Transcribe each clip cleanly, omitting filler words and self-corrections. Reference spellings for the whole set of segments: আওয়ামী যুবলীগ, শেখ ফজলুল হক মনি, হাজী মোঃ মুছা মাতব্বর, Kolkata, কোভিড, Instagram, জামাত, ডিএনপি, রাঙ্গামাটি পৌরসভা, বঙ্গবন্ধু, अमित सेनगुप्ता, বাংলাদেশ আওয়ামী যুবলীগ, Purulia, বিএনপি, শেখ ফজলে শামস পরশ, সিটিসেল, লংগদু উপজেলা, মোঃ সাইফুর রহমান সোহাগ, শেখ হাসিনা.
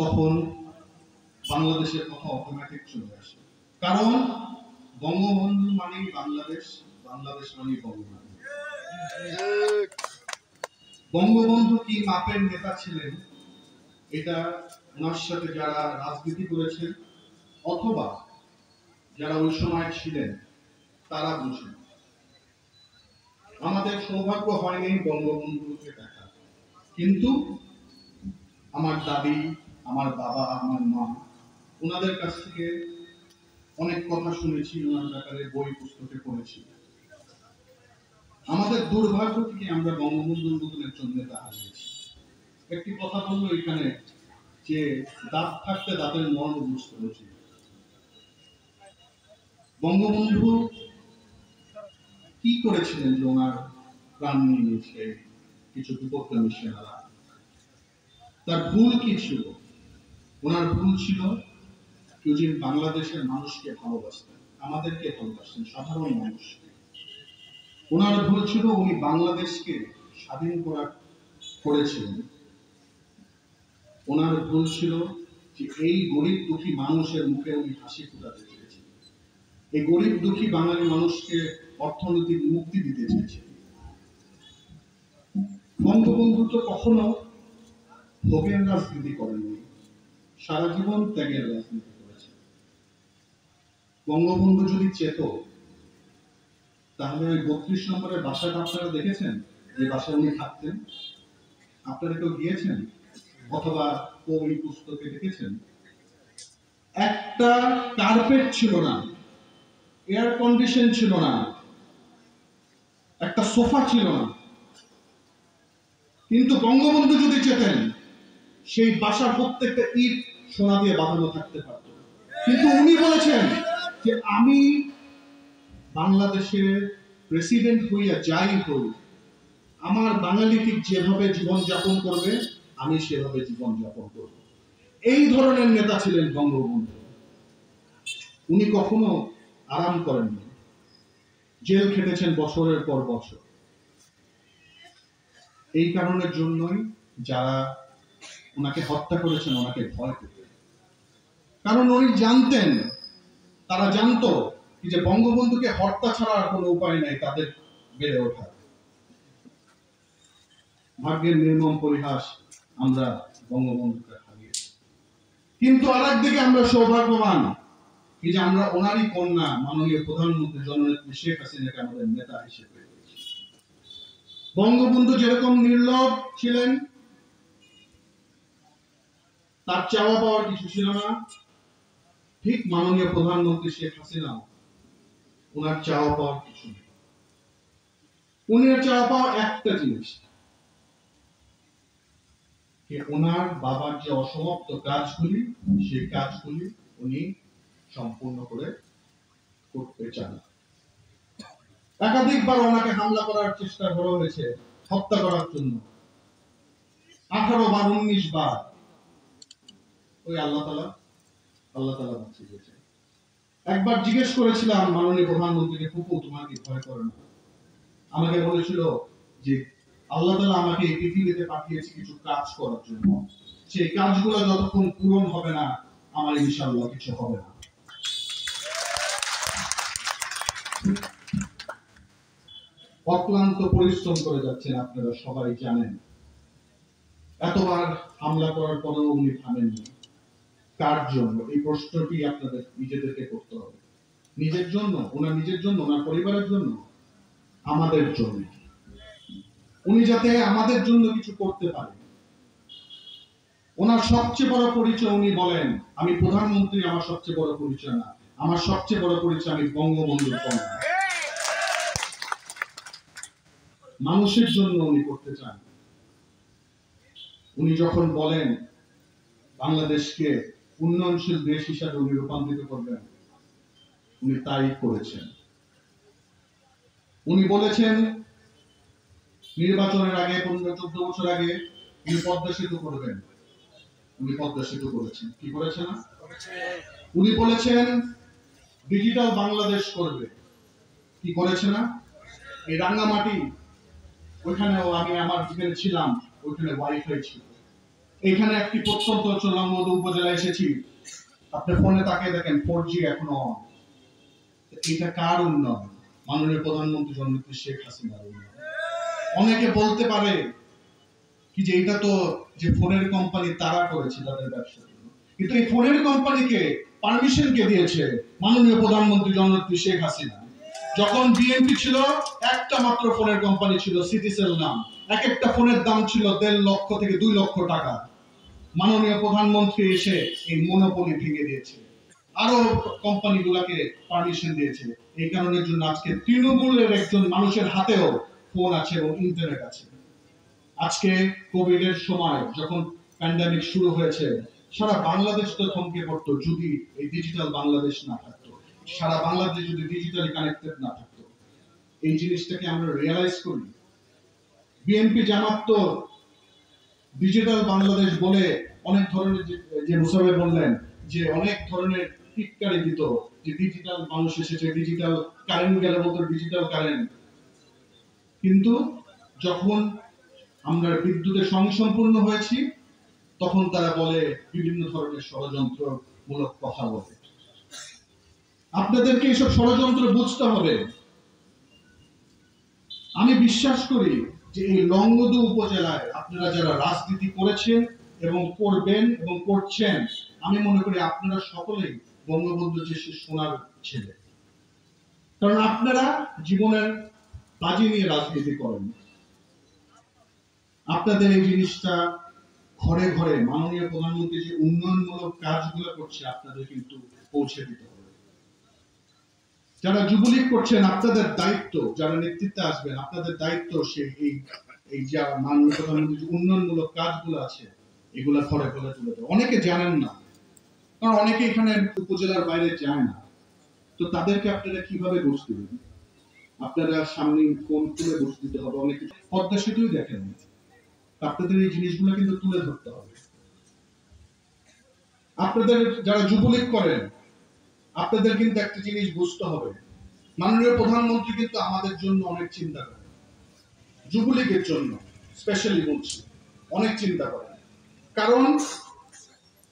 তখন বাংলাদেশের কথা অটোমেটিক চলে আসে। কারণ বঙ্গবন্ধু মানে বাংলাদেশ, বাংলাদেশ মানে বঙ্গবন্ধু। বঙ্গবন্ধু কি মাপের নেতা ছিলেন, এটা ওনার সাথে যারা রাজনীতি করেছেন অথবা যারা ওই সময় ছিলেন তারা বুঝেন। আমাদের সৌভাগ্য হয়নি বঙ্গবন্ধুকে দেখা, কিন্তু আমার দাদি, আমার বাবা, আমার মা, ওনাদের কাছ থেকে অনেক কথা শুনেছি, ওনার ব্যাপারে বই পুস্তকে পড়েছি। আমাদের দুর্ভাগ্য থেকে আমরা বঙ্গবন্ধুর মতন একজন নেতা হারিয়েছি। একটি কথা বললো এখানে, যে দাঁত থাকতে দাঁতের মর্ম বুঝতে হয়েছিল। বঙ্গবন্ধু কি করেছিলেন যে ওনার প্রাণ নিয়ে নিয়েছে কিছু বিপদগামী সেনারা? তার ভুল কি ছিল? ওনার ভুল ছিল কেউ যে বাংলাদেশের মানুষকে ভালোবাসতেন, আমাদেরকে ভালোবাসতেন, সাধারণ মানুষকে। ওনার ভুল ছিল উনি বাংলাদেশকে স্বাধীন করেছিলেন। ওনার ভুল ছিল যে এই গরিব দুঃখী মানুষের মুখে উনি হাসি ফোটাতে চেয়েছেন, এই গরিব দুঃখী বাঙালি মানুষকে অর্থনৈতিক মুক্তি দিতে চেয়েছেন। বঙ্গবন্ধু তো কখনো ভোগের রাজনীতি করেননি, সারা জীবন ত্যাগের রাজনীতি করেছেন। বঙ্গবন্ধু যদি চেত, তাহলে ওই 32 নম্বরের বাসাটা আপনারা দেখেছেন, যে বাসায় উনি থাকতেন, আপনারা কেউ গিয়েছেন অথবা ওই পুস্তকে দেখেছেন? একটা কার্পেট ছিল না, এয়ার কন্ডিশন ছিল না, একটা সোফা ছিল না, কিন্তু বঙ্গবন্ধু যদি চেতেন সেই বাসার প্রত্যেকটা ইট সোনা দিয়ে বাঁধানো থাকতে পারত। কিন্তু উনি বলেছেন যে আমি বাংলাদেশের প্রেসিডেন্ট হইয়া যাই হই, আমার বাঙালি ঠিক যেভাবে জীবনযাপন করবে আমি সেভাবে জীবনযাপন করব। এই ধরনের নেতা ছিলেন বঙ্গবন্ধু। উনি কখনো আরাম করেননি, জেল খেটেছেন বছরের পর বছর। এই কারণের জন্যই যারা ওনাকে হত্যা করেছেন ওনাকে ভয় পেতেন, কারণ উনি জানতেন, তারা জানত যে বঙ্গবন্ধুকে হত্যা ছাড়া আর কোনো উপায় নাই তাদের বেড়ে ওঠার। ভাগ্যের নির্মম পরিহাস, আমরা বঙ্গবন্ধুকে হারিয়েছি। কিন্তু আরেক দিকে আমরা সৌভাগ্যবান কি যে আমরা ওনারই কন্যা মাননীয় প্রধানমন্ত্রী জননেত্রী শেখ হাসিনাকে আমাদের নেতা হিসেবে। বঙ্গবন্ধু যেরকম নির্লোভ ছিলেন, তার চাওয়া পাওয়ার কিছু ছিল না, ঠিক মাননীয় প্রধানমন্ত্রী শেখ হাসিনা ওনার চাওয়া পাওয়ার কিছু নেই। উনার চাওয়া পাওয়া একটা জিনিস, ওনার বাবার যে অসমাপ্ত কাজগুলি সেই কাজগুলি উনি সম্পূর্ণ করে করতে চান। একাধিকবার ওনাকে হামলা করার চেষ্টা করা হয়েছে, হত্যা করার জন্য 18 বার 19 বার। ওই আল্লাহ তাআলা বাঁচিয়ে দিয়েছে। একবার জিজ্ঞেস করেছিলাম মাননীয় প্রধানমন্ত্রীকে, ফুপু তোমার কি ভয় করে না? আমাকে বলেছিল যে আল্লাহ তাআলা আমাকে এই পৃথিবীতে পাঠিয়েছে কিছু কাজ করার জন্য, সেই কাজগুলো যতক্ষণ পূরণ হবে না আমার ইনশাআল্লাহ কিছু হবে না। অক্লান্ত পরিশ্রম করে যাচ্ছেন, আপনারা সবাই জানেন। এতবার হামলা করার পরেও উনি থামেননি। কার জন্য? এই প্রশ্নটি আপনাদের নিজেদেরকে করতে হবে। নিজের জন্য, ওনার নিজের জন্য, ওনার পরিবারের জন্য, আমাদের জন্য। উনি যাতে আমাদের জন্য কিছু করতে পারেন। ওনার সবচেয়ে বড় পরিচয়, উনি বলেন আমি প্রধানমন্ত্রী, আমার সবচেয়ে বড় পরিচয় না, আমার সবচেয়ে বড় পরিচয় আমি বঙ্গবন্ধুর কন্যা। মানুষের জন্য উনি করতে চান। উনি যখন বলেন বাংলাদেশকে উন্নয়নশীল দেশ হিসাবে উনি রূপান্তরিত করবেন, উনি তাই করেছেন। উনি বলেছেন নির্বাচনের আগে 15-14 বছর আগে উনি পদ্মা সেতু করবেন, উনি পদ্মা সেতু করেছেন। কি করেছেন? উনি বলেছেন ডিজিটাল বাংলাদেশ করবে, কি করেছে না? এই রাঙ্গামাটি, ওইখানেও আমি আমার যেখানে ছিলাম ওইখানে ওয়াইফাই ছিল, এখানে একটি প্রত্যন্ত অঞ্চল মধু উপজেলায় এসেছি, আপনি ফোনে তাকিয়ে দেখেন 4G এখনো অন। এটা কার উন্নয়ন? মাননীয় প্রধানমন্ত্রী জননেত্রী শেখ হাসিনার উন্নয়ন। অনেকে বলতে পারে কি যে এটা তো যে ফোনের কোম্পানি তারা করেছে তাদের ব্যবসার জন্য, কিন্তু এই ফোনের কোম্পানিকে পারমিশন কে দিয়েছে? মাননীয় প্রধানমন্ত্রী জননেত্রী শেখ হাসিনা। যখন ডিএনপি ছিল একটা মাত্র ফোনের কোম্পানি ছিল সিটিসেল নাম, এক একটা ফোনের দাম ছিল 1.5 লক্ষ থেকে 2 লক্ষ টাকা। মাননীয় প্রধানমন্ত্রী এসে এই মনোপলি ভেঙে দিয়েছে, আরো কোম্পানিগুলোকে পারমিশন দিয়েছে। এই কারণের জন্য আজকে তৃণমূলের একজন মানুষের হাতেও ফোন আছে এবং ইন্টারনেট আছে। আজকে কোভিড এর সময় যখন প্যান্ডামিক শুরু হয়েছে, সারা বাংলাদেশ তো থমকে পড়তো যদি এই ডিজিটাল বাংলাদেশ না থাকতো, সারা বাংলাদেশ যদি ডিজিটালি কানেক্টেড না থাকতো। এই জিনিসটাকে আমরা রিয়ালাইজ করি। বিএনপি জামাত তো ডিজিটাল বাংলাদেশ বলে অনেক ধরনের, যে মুসাবে বললেন, যে অনেক ধরনের টিটকারি দিত যে ডিজিটাল মানুষ এসেছে, ডিজিটাল কারেন্ট গেলে বলতো ডিজিটাল কারেন্ট। কিন্তু যখন আমরা বিদ্যুতের স্বয়ংসম্পূর্ণ হয়েছি তখন তারা বলে বিভিন্ন ধরনের ষড়যন্ত্রমূলক কথা বলে। আপনাদেরকে এইসব ষড়যন্ত্র বুঝতে হবে। আমি বিশ্বাস করি যে এই লংগদু উপজেলায় আপনারা যারা রাজনীতি করেছেন এবং করবেন এবং করছেন, আমি মনে করি আপনারা সকলেই বঙ্গবন্ধু যে সোনার ছেলে, কারণ আপনারা জীবনের বাজি নিয়ে রাজনীতি করেন। আপনাদের এই জিনিসটা ঘরে ঘরে মাননীয় প্রধানমন্ত্রী যে উন্নয়নমূলক কাজগুলো করছে আপনাদের কিন্তু পৌঁছে দিতে হবে। যারা যুবলীগ করছেন আপনাদের দায়িত্ব, যারা নেতৃত্বে আসবেন আপনাদের দায়িত্ব সেই যা মাননীয় প্রধানমন্ত্রী যে উন্নয়নমূলক কাজগুলো আছে এগুলা ঘরে ঘরে তুলে দেবে। অনেকে জানেন না, কারণ অনেকে এখানে উপজেলার বাইরে যায় না, তো তাদেরকে আপনারা কিভাবে ঘুষ দিবেন? আপনারা সামনে ফোন তুলে ঘুষ দিতে হবে। অনেকে পদ্মা সেতুই দেখেন, আপনাদের এই জিনিসগুলো কিন্তু তুলে ধরতে হবে। আপনাদের যারা যুবলীগ করেন আপনাদের কিন্তু একটা জিনিস বুঝতে হবে, মাননীয় প্রধানমন্ত্রী কিন্তু আমাদের জন্য অনেক চিন্তা করেন, যুবলীগের জন্য স্পেশালি বলছি অনেক চিন্তা করেন। কারণ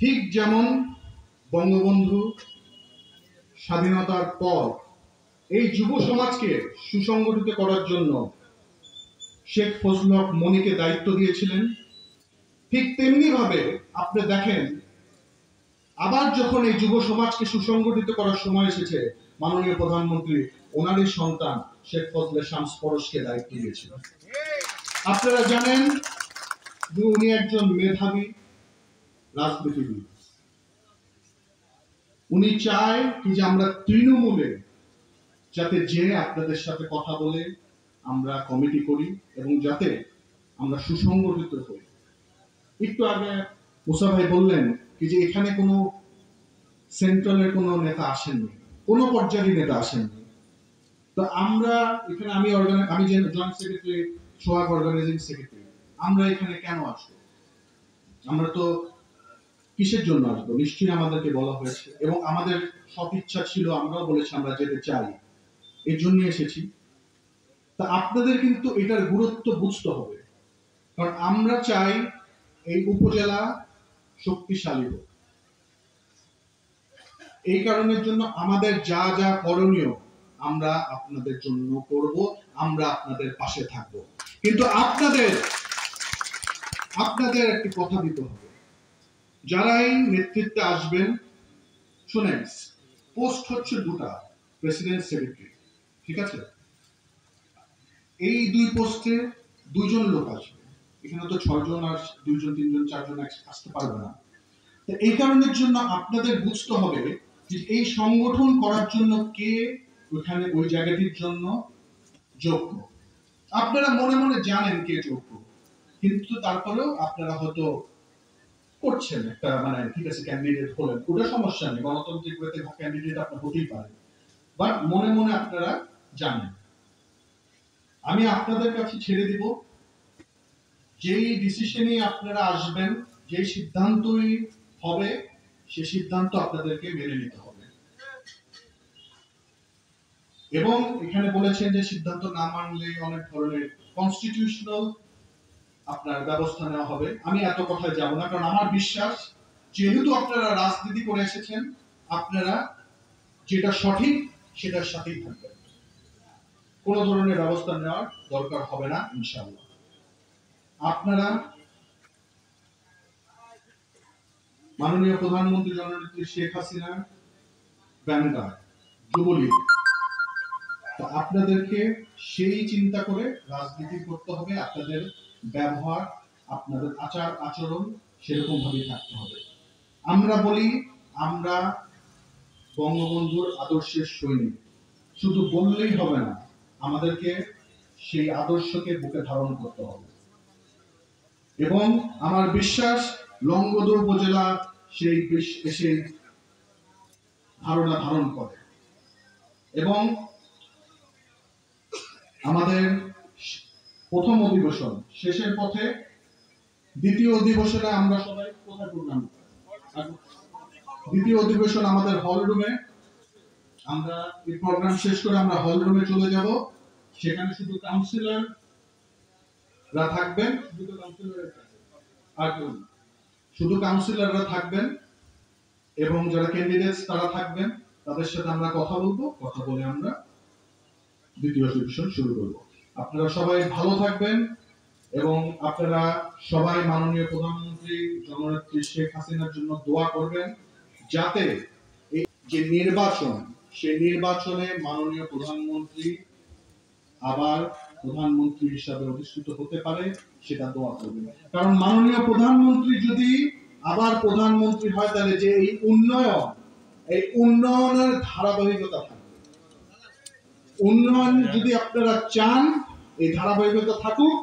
ঠিক যেমন বঙ্গবন্ধু স্বাধীনতার পর এই যুব সমাজকে সুসংগঠিত করার জন্য শেখ ফজলুল হক মনিকে দায়িত্ব দিয়েছিলেন, ঠিক তেমনি ভাবে আপনি দেখেন আবার যখন এই যুব সমাজকে সুসংগঠিত করার সময় এসেছে মাননীয় প্রধানমন্ত্রী ওনারই সন্তান শেখ ফজলে শামস পরশকে দায়িত্ব দিয়েছিলেন। আপনারা জানেন যে উনি একজন মেধাবী রাজনীতিবিদ, উনি চায় কি যে আমরা তৃণমূলে যাতে যে আপনাদের সাথে কথা বলে আমরা কমিটি করি এবং যাতে আমরা সুসংগঠিত হই। একটু আগে মুসা ভাই বললেন কি যে এখানে কোনো সেন্ট্রালের কোনো নেতা আসেননি, কোনো পর্যায়ের নেতা আসেননি। তো আমরা এখানে আমি যে joint secretary, Sohag organising secretary, আমরা এখানে কেন আসবো? আমরা তো কিসের জন্য আসবো? নিশ্চয়ই আমাদেরকে বলা হয়েছে এবং আমাদের সব ইচ্ছা ছিল, আমরাও বলেছি আমরা যেতে চাই, এর জন্য এসেছি। তা আপনাদের কিন্তু এটার গুরুত্ব বুঝতে হবে, কারণ আমরা চাই এই উপজেলা শক্তিশালী হোক। এই কারণের জন্য আমাদের যা যা করণীয় আমরা আপনাদের জন্য করব, আমরা আপনাদের পাশে থাকব। কিন্তু আপনাদের একটি কথা দিতে হবে, যারাই নেতৃত্বে আসবেন, শুনেন পোস্ট হচ্ছে দুটা, প্রেসিডেন্ট সেক্রেটারি, ঠিক আছে? এই দুই পোস্টে দুইজন লোক আসবে, এখানে তো 6 জন আর 2 জন 3 জন 4 জন আসতে পারবে না। তো এই কারণের জন্য আপনাদের বুঝতে হবে যে এই সংগঠন করার জন্য কে ওখানে ওই জায়গাটির জন্য যোগ্য। আপনারা মনে মনে জানেন কে যোগ্য, কিন্তু তারপরেও আপনারা হয়তো করছেন একটা, মানে ঠিক আছে ক্যান্ডিডেট হলেন, ওটা সমস্যা নেই, গণতান্ত্রিক ক্যান্ডিডেট আপনার হতেই পারে, বাট মনে মনে আপনারা জানেন। আমি আপনাদের কাছে ছেড়ে দিব, যেই ডিসিশনে আপনারা আসবেন, যেই সিদ্ধান্তই হবে, সেই সিদ্ধান্ত আপনাদেরকে মেনে নিতে হবে। এবং এখানে বলেছেন যে সিদ্ধান্ত না মানলে অনেক ধরনের কনস্টিটিউশনাল আপনার ব্যবস্থা নেওয়া হবে। আমি এত কথায় যাব না, কারণ আমার বিশ্বাস যেহেতু আপনারা রাজনীতি করে এসেছেন, আপনারা যেটা সঠিক সেটার সাথেই থাকবেন, কোনো ধরনের ব্যবস্থা নেওয়ার দরকার হবে না ইনশাআল্লাহ। আপনারা মাননীয় প্রধানমন্ত্রী জননেত্রী শেখ হাসিনা ব্যাংকার যুবলীগ, আপনাদেরকে সেই চিন্তা করে রাজনীতি করতে হবে, আপনাদের ব্যবহার আপনাদের আচার আচরণ সেরকম ভাবে থাকতে হবে। আমরা বলি আমরা বঙ্গবন্ধুর আদর্শের সৈনিক, শুধু বললেই হবে না, আমাদেরকে সেই আদর্শকে বুকে ধারণ করতে হবে। এবং আমার বিশ্বাস লংগদর উপজেলা সেই ধারণা ধারণ করে, এবং আমাদের প্রথম অধিবেশন শেষের পথে দ্বিতীয় অধিবেশনে আমরা সবাই কথা বললাম। দ্বিতীয় অধিবেশন আমাদের হল রুমে, আমরা এই প্রোগ্রাম শেষ করে আমরা হল রুমে চলে যাব। সেখানে শুধু কাউন্সিলররা থাকবেন, শুধু কাউন্সিলররা থাকবেন এবং যারা ক্যান্ডিডেটস তারা থাকবেন, তাদের সাথে আমরা কথা বলবো। কথা বলে আমরা দ্বিতীয় অধিবেশন শুরু করব। আপনারা সবাই ভালো থাকবেন এবং আপনারা সবাই মাননীয় প্রধানমন্ত্রী জননেত্রী শেখ হাসিনার জন্য দোয়া করবেন, যাতে এই যে নির্বাচন সেই নির্বাচনে মাননীয় প্রধানমন্ত্রী আবার প্রধানমন্ত্রী হিসাবে অধিষ্ঠিত হতে পারে, সেটা দোয়া করবেন। কারণ মাননীয় প্রধানমন্ত্রী যদি আবার প্রধানমন্ত্রী হয়, তাহলে যে এই উন্নয়নের ধারাবাহিকতা থাকবে, উন্নয়ন যদি আপনারা চান এই ধারাবাহিকতা থাকুক,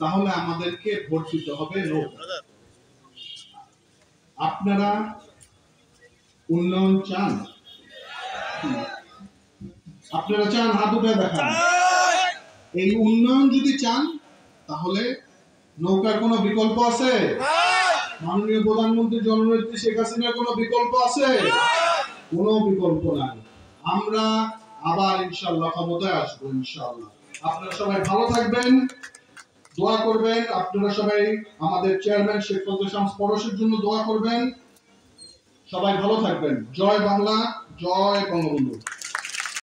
তাহলে আমাদেরকে ভোট দিতে হবে। আপনারা উন্নয়ন চান? আপনারা চান? হাত উঠে দেখান। এই উন্নয়ন যদি চান তাহলে নৌকার কোনো বিকল্প আছে? মাননীয় প্রধানমন্ত্রী জননেত্রী শেখ হাসিনার কোনো বিকল্প আছে? কোনো বিকল্প নাই। আমরা আবার ইনশাআল্লাহ ক্ষমতায় আসবো ইনশাআল্লাহ। আপনারা সবাই ভালো থাকবেন, দোয়া করবেন। আপনারা সবাই আমাদের চেয়ারম্যান শেখ হাসিনার জন্য দোয়া করবেন। সবাই ভালো থাকবেন। জয় বাংলা, জয় বঙ্গবন্ধু।